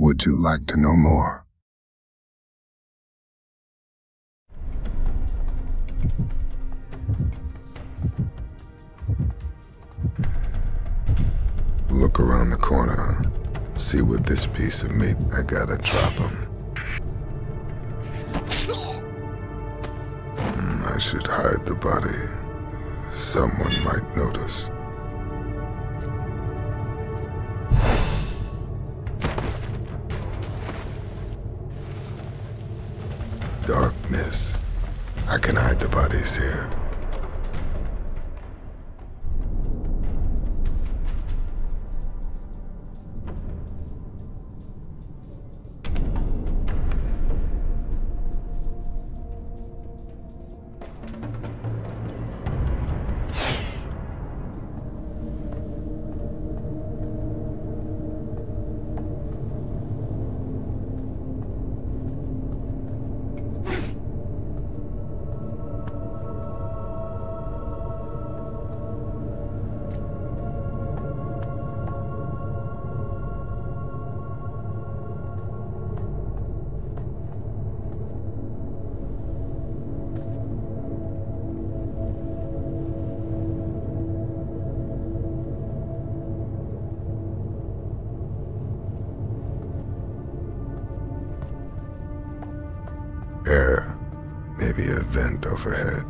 Would you like to know more? Look around the corner. See with this piece of meat I gotta drop him. I should hide the body. Someone might notice. Darkness. I can hide the bodies here. Air, maybe a vent overhead.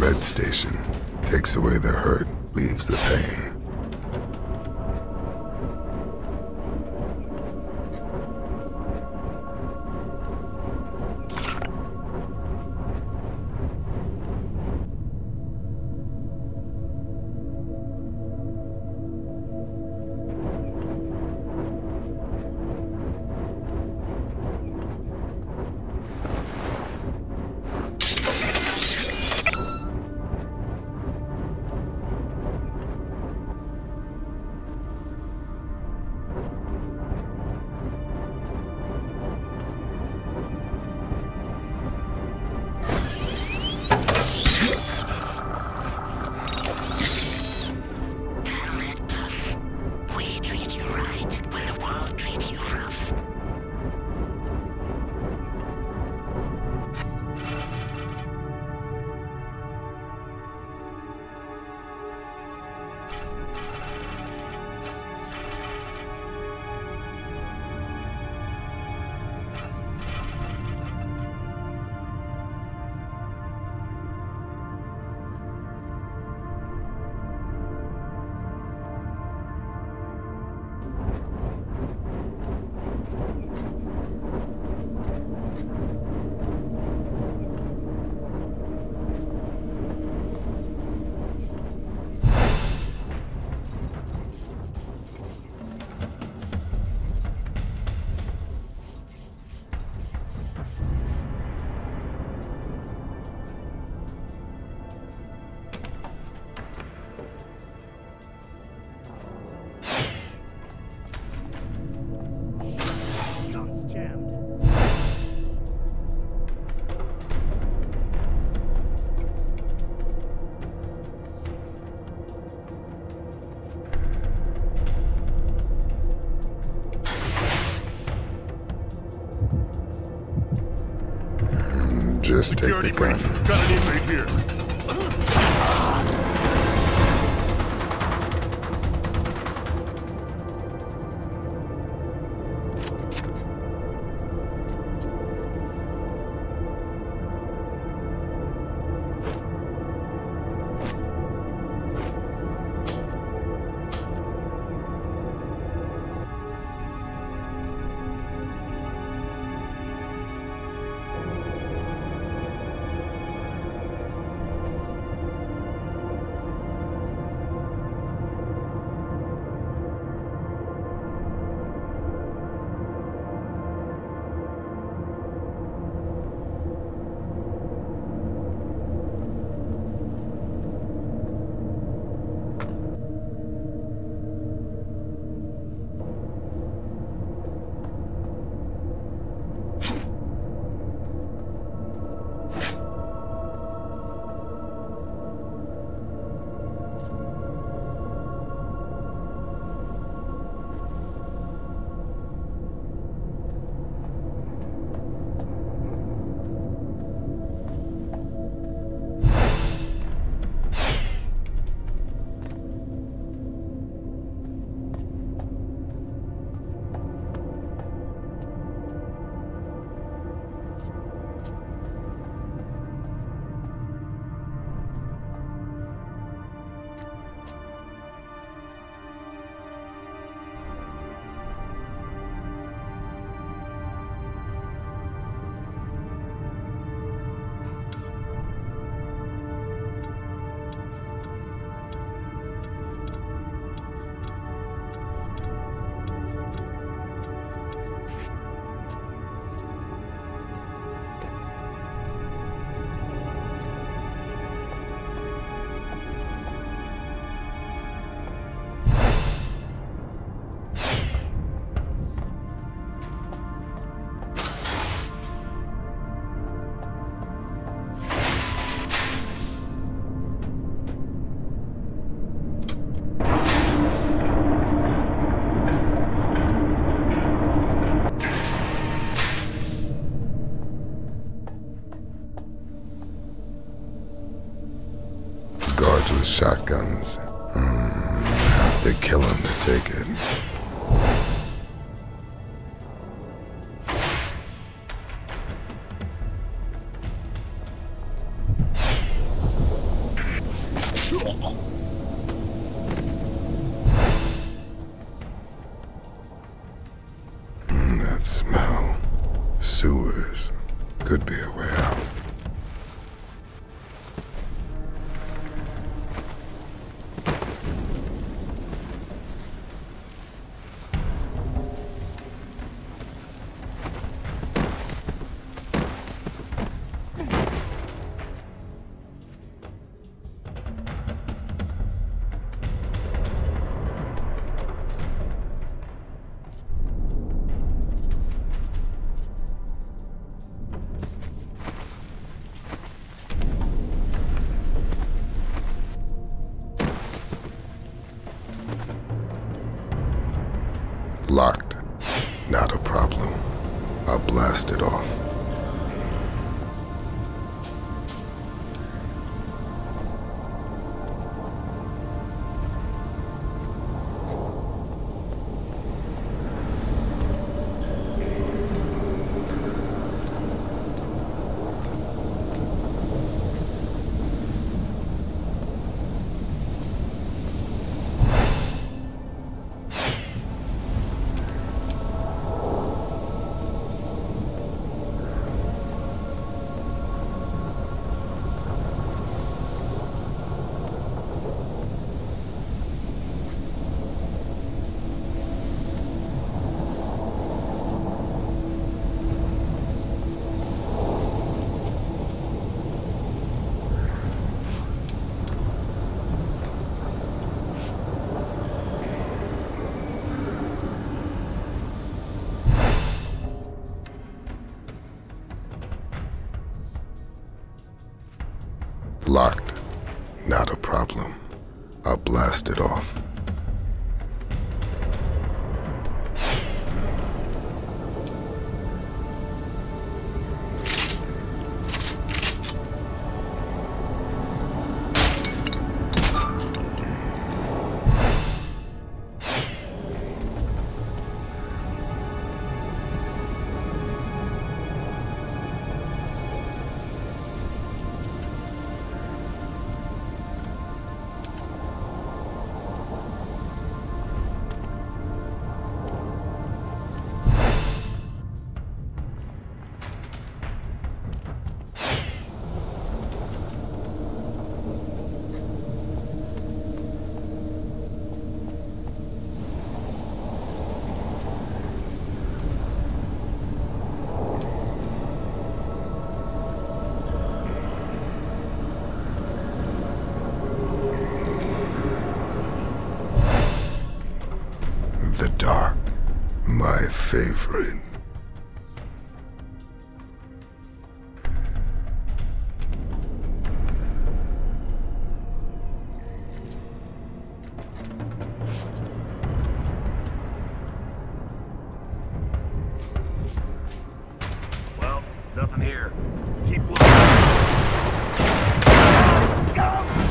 Med station. Takes away the hurt, leaves the pain. Just security take the breach. Gun. Got an inmate here. With shotguns. Have to kill him to take it. Locked. Not a problem. I'll blast it off. Locked. Not a problem. I'll blast it off. The dark, my favorite. Well, nothing here. Keep looking. Scum!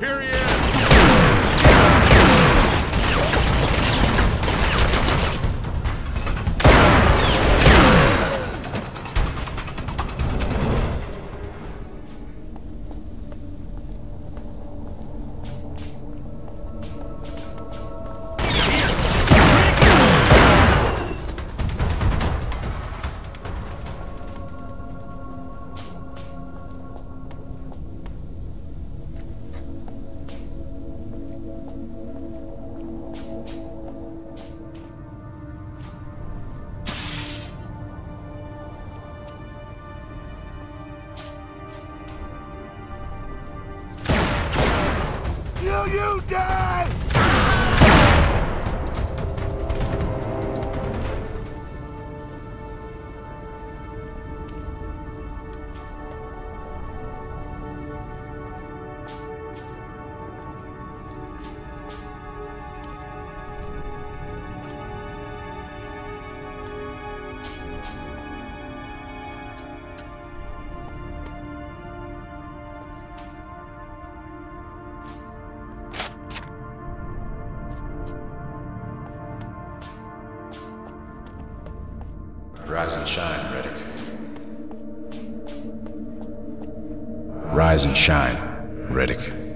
Here he is! Will you die? Rise and shine, Riddick. Rise and shine, Riddick.